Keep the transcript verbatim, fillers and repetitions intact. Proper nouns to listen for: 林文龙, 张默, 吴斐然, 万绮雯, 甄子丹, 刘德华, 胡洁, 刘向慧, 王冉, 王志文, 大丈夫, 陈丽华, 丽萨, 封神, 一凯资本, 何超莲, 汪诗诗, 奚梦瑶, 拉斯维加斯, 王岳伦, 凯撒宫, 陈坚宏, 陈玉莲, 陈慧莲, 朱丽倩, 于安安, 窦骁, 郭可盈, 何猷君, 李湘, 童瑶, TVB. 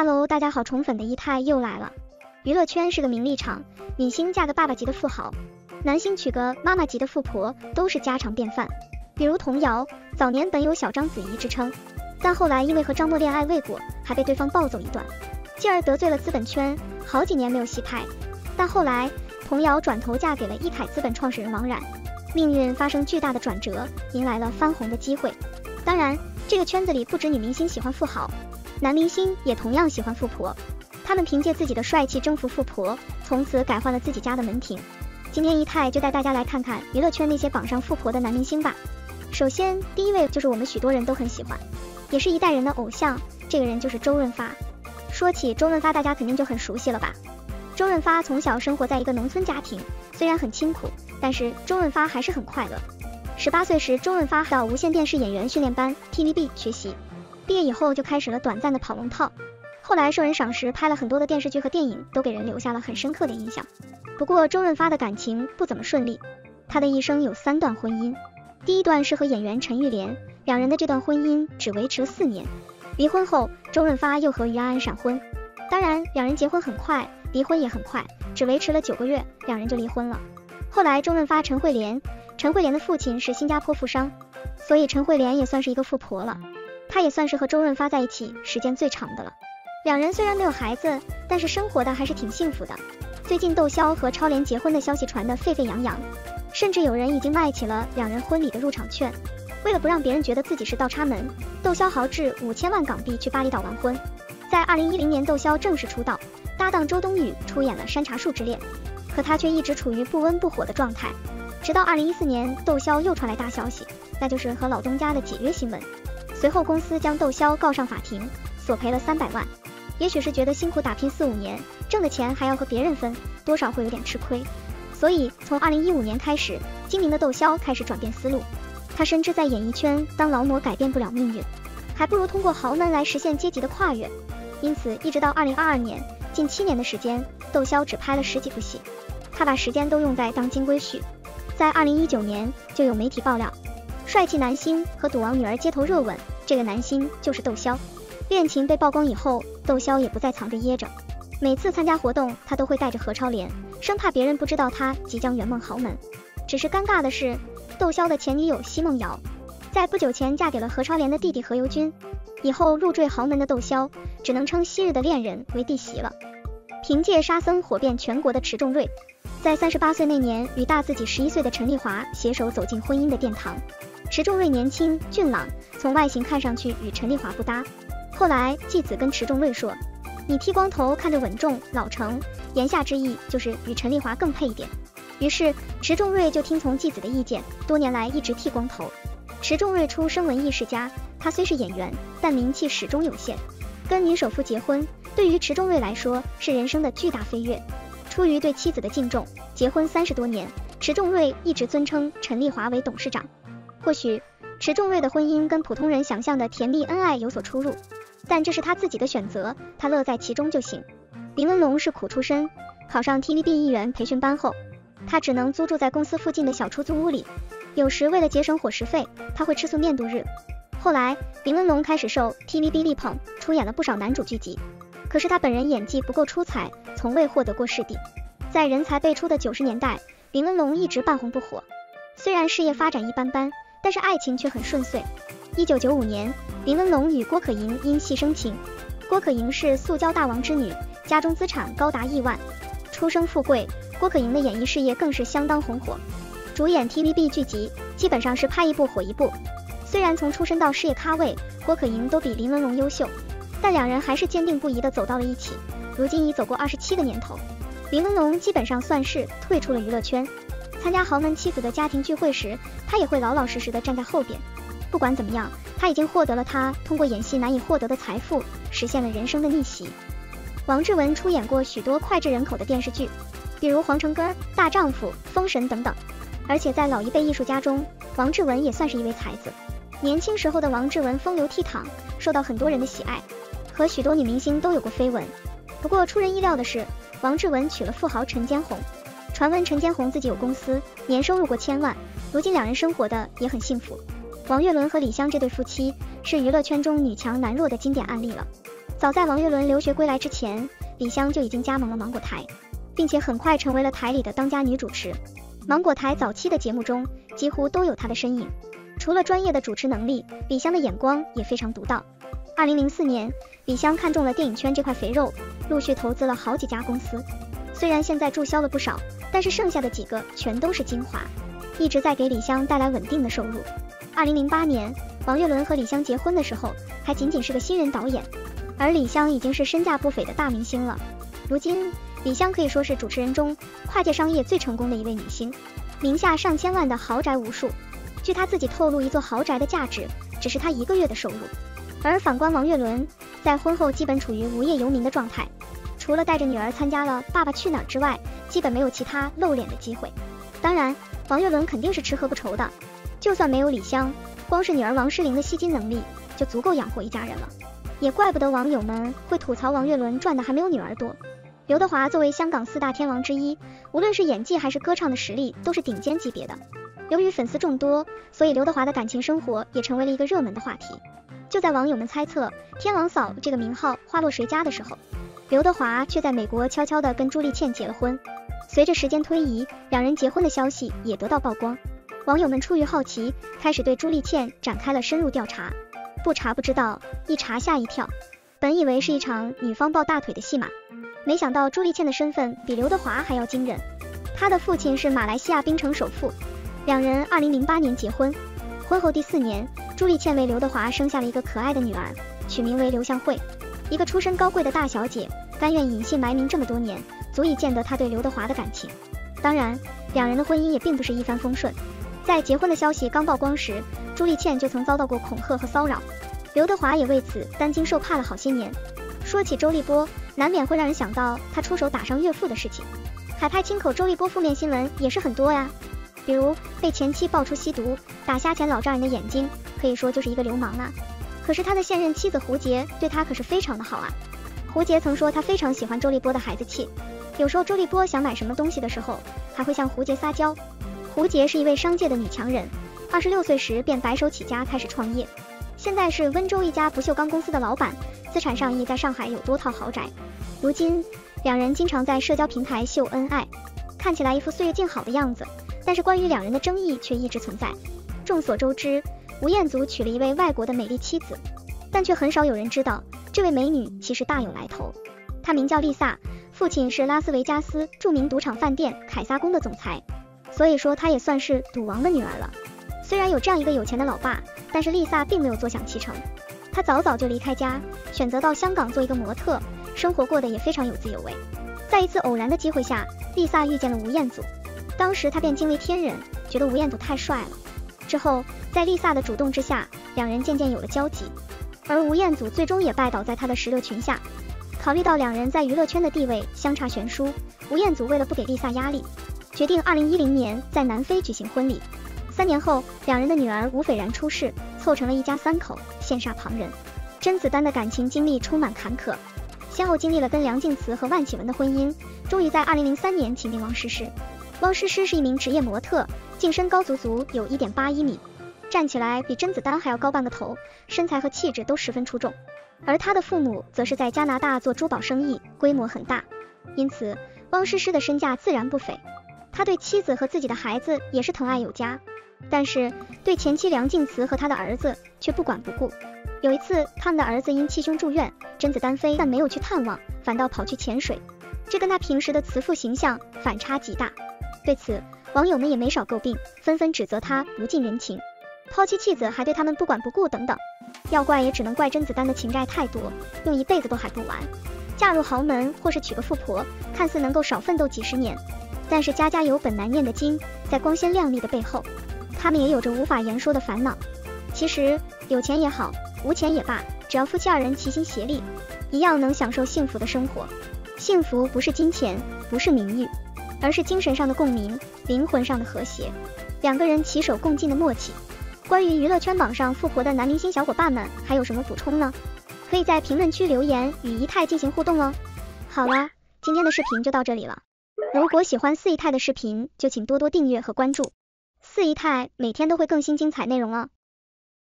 哈喽，大家好，宠粉的姨太又来了。娱乐圈是个名利场，女星嫁个爸爸级的富豪，男星娶个妈妈级的富婆，都是家常便饭。比如童瑶，早年本有小章子怡之称，但后来因为和张默恋爱未果，还被对方抱走一段，继而得罪了资本圈，好几年没有戏拍。但后来，童瑶转头嫁给了一凯资本创始人王冉，命运发生巨大的转折，迎来了翻红的机会。当然，这个圈子里不止女明星喜欢富豪。 男明星也同样喜欢富婆，他们凭借自己的帅气征服富婆，从此改换了自己家的门庭。今天姨太就带大家来看看娱乐圈那些榜上富婆的男明星吧。首先，第一位就是我们许多人都很喜欢，也是一代人的偶像，这个人就是周润发。说起周润发，大家肯定就很熟悉了吧？周润发从小生活在一个农村家庭，虽然很清苦，但是周润发还是很快乐。十八岁时，周润发到无线电视演员训练班 T V B 学习。 毕业以后就开始了短暂的跑龙套，后来受人赏识，拍了很多的电视剧和电影，都给人留下了很深刻的印象。不过周润发的感情不怎么顺利，他的一生有三段婚姻，第一段是和演员陈玉莲，两人的这段婚姻只维持了四年。离婚后，周润发又和于安安闪婚，当然两人结婚很快，离婚也很快，只维持了九个月，两人就离婚了。后来周润发陈慧莲，陈慧莲的父亲是新加坡富商，所以陈慧莲也算是一个富婆了。 她也算是和周润发在一起时间最长的了。两人虽然没有孩子，但是生活的还是挺幸福的。最近窦骁和超莲结婚的消息传得沸沸扬扬，甚至有人已经卖起了两人婚礼的入场券。为了不让别人觉得自己是倒插门，窦骁豪掷五千万港币去巴厘岛完婚。在二零一零年，窦骁正式出道，搭档周冬雨出演了《山茶树之恋》，可她却一直处于不温不火的状态。直到二零一四年，窦骁又传来大消息，那就是和老东家的解约新闻。 随后，公司将窦骁告上法庭，索赔了三百万。也许是觉得辛苦打拼四五年，挣的钱还要和别人分，多少会有点吃亏。所以，从二零一五年开始，精明的窦骁开始转变思路。他深知在演艺圈当劳模改变不了命运，还不如通过豪门来实现阶级的跨越。因此，一直到二零二二年，近七年的时间，窦骁只拍了十几部戏。他把时间都用在当金龟婿。在二零一九年，就有媒体爆料。 帅气男星和赌王女儿街头热吻，这个男星就是窦骁。恋情被曝光以后，窦骁也不再藏着掖着，每次参加活动，他都会带着何超莲，生怕别人不知道他即将圆梦豪门。只是尴尬的是，窦骁的前女友奚梦瑶，在不久前嫁给了何超莲的弟弟何猷君。以后入赘豪门的窦骁，只能称昔日的恋人为弟媳了。凭借《沙僧》火遍全国的池重瑞，在三十八岁那年，与大自己十一岁的陈丽华携手走进婚姻的殿堂。 池重瑞年轻俊朗，从外形看上去与陈丽华不搭。后来继子跟池重瑞说：“你剃光头看着稳重老成。”言下之意就是与陈丽华更配一点。于是池重瑞就听从继子的意见，多年来一直剃光头。池重瑞出身文艺世家，他虽是演员，但名气始终有限。跟女首富结婚，对于池重瑞来说是人生的巨大飞跃。出于对妻子的敬重，结婚三十多年，池重瑞一直尊称陈丽华为董事长。 或许池重瑞的婚姻跟普通人想象的甜蜜恩爱有所出入，但这是他自己的选择，他乐在其中就行。林文龙是苦出身，考上 T V B 艺员培训班后，他只能租住在公司附近的小出租屋里，有时为了节省伙食费，他会吃素面度日。后来，林文龙开始受 T V B 力捧，出演了不少男主剧集，可是他本人演技不够出彩，从未获得过视帝。在人才辈出的九十年代，林文龙一直半红不火，虽然事业发展一般般。 但是爱情却很顺遂。一九九五年，林文龙与郭可盈因戏生情。郭可盈是塑胶大王之女，家中资产高达亿万，出生富贵。郭可盈的演艺事业更是相当红火，主演 T V B 剧集，基本上是拍一部火一部。虽然从出身到事业咖位，郭可盈都比林文龙优秀，但两人还是坚定不移地走到了一起。如今已走过二十七个年头，林文龙基本上算是退出了娱乐圈。 参加豪门妻子的家庭聚会时，他也会老老实实的站在后边。不管怎么样，他已经获得了他通过演戏难以获得的财富，实现了人生的逆袭。王志文出演过许多脍炙人口的电视剧，比如《皇城根》《大丈夫》《封神》等等。而且在老一辈艺术家中，王志文也算是一位才子。年轻时候的王志文风流倜傥，受到很多人的喜爱，和许多女明星都有过绯闻。不过出人意料的是，王志文娶了富豪陈坚宏。 传闻陈坚宏自己有公司，年收入过千万，如今两人生活的也很幸福。王岳伦和李湘这对夫妻是娱乐圈中女强男弱的经典案例了。早在王岳伦留学归来之前，李湘就已经加盟了芒果台，并且很快成为了台里的当家女主持。芒果台早期的节目中，几乎都有她的身影。除了专业的主持能力，李湘的眼光也非常独到。二零零四年，李湘看中了电影圈这块肥肉，陆续投资了好几家公司。虽然现在注销了不少，但是剩下的几个全都是精华，一直在给李湘带来稳定的收入。二零零八年，王岳伦和李湘结婚的时候，还仅仅是个新人导演。 而李湘已经是身价不菲的大明星了。如今，李湘可以说是主持人中跨界商业最成功的一位女星，名下上千万的豪宅无数。据她自己透露，一座豪宅的价值只是她一个月的收入。而反观王岳伦，在婚后基本处于无业游民的状态，除了带着女儿参加了《爸爸去哪儿》之外，基本没有其他露脸的机会。当然，王岳伦肯定是吃喝不愁的，就算没有李湘，光是女儿王诗龄的吸金能力就足够养活一家人了。 也怪不得网友们会吐槽王岳伦赚的还没有女儿多。刘德华作为香港四大天王之一，无论是演技还是歌唱的实力都是顶尖级别的。由于粉丝众多，所以刘德华的感情生活也成为了一个热门的话题。就在网友们猜测“天王嫂”这个名号花落谁家的时候，刘德华却在美国悄悄地跟朱丽倩结了婚。随着时间推移，两人结婚的消息也得到曝光，网友们出于好奇，开始对朱丽倩展开了深入调查。 不查不知道，一查吓一跳。本以为是一场女方抱大腿的戏码，没想到朱丽倩的身份比刘德华还要惊人。她的父亲是马来西亚槟城首富，两人二零零八年结婚。婚后第四年，朱丽倩为刘德华生下了一个可爱的女儿，取名为刘向慧。一个出身高贵的大小姐，甘愿隐姓埋名这么多年，足以见得她对刘德华的感情。当然，两人的婚姻也并不是一帆风顺。 在结婚的消息刚曝光时，朱丽倩就曾遭到过恐吓和骚扰，刘德华也为此担惊受怕了好些年。说起周立波，难免会让人想到他出手打伤岳父的事情。海派亲口周立波负面新闻也是很多呀，比如被前妻爆出吸毒，打瞎前老丈人的眼睛，可以说就是一个流氓啊。可是他的现任妻子胡洁对他可是非常的好啊。胡洁曾说她非常喜欢周立波的孩子气，有时候周立波想买什么东西的时候，还会向胡洁撒娇。 胡洁是一位商界的女强人，二十六岁时便白手起家开始创业，现在是温州一家不锈钢公司的老板，资产上亿，在上海有多套豪宅。如今，两人经常在社交平台秀恩爱，看起来一副岁月静好的样子，但是关于两人的争议却一直存在。众所周知，吴彦祖娶了一位外国的美丽妻子，但却很少有人知道，这位美女其实大有来头。她名叫丽萨，父亲是拉斯维加斯著名赌场饭店凯撒宫的总裁。 所以说，她也算是赌王的女儿了。虽然有这样一个有钱的老爸，但是丽萨并没有坐享其成。她早早就离开家，选择到香港做一个模特，生活过得也非常有滋有味。在一次偶然的机会下，丽萨遇见了吴彦祖，当时她便惊为天人，觉得吴彦祖太帅了。之后，在丽萨的主动之下，两人渐渐有了交集，而吴彦祖最终也拜倒在她的石榴裙下。考虑到两人在娱乐圈的地位相差悬殊，吴彦祖为了不给丽萨压力。 决定二零一零年在南非举行婚礼。三年后，两人的女儿吴斐然出世，凑成了一家三口，羡煞旁人。甄子丹的感情经历充满坎坷，先后经历了跟梁静慈和万绮雯的婚姻，终于在二零零三年请定汪诗诗。汪诗诗是一名职业模特，净身高足足有 一点八一米，站起来比甄子丹还要高半个头，身材和气质都十分出众。而她的父母则是在加拿大做珠宝生意，规模很大，因此汪诗诗的身价自然不菲。 他对妻子和自己的孩子也是疼爱有加，但是对前妻梁静慈和他的儿子却不管不顾。有一次，他们的儿子因气胸住院，甄子丹非但没有去探望，反倒跑去潜水，这跟他平时的慈父形象反差极大。对此，网友们也没少诟病，纷纷指责他不近人情，抛妻弃子还对他们不管不顾等等。要怪也只能怪甄子丹的情债太多，用一辈子都还不完。嫁入豪门或是娶个富婆，看似能够少奋斗几十年。 但是家家有本难念的经，在光鲜亮丽的背后，他们也有着无法言说的烦恼。其实有钱也好，无钱也罢，只要夫妻二人齐心协力，一样能享受幸福的生活。幸福不是金钱，不是名誉，而是精神上的共鸣，灵魂上的和谐，两个人携手共进的默契。关于娱乐圈榜上富婆的男明星小伙伴们，还有什么补充呢？可以在评论区留言与姨太进行互动哦。好啦，今天的视频就到这里了。 如果喜欢四姨太的视频，就请多多订阅和关注。四姨太每天都会更新精彩内容哦。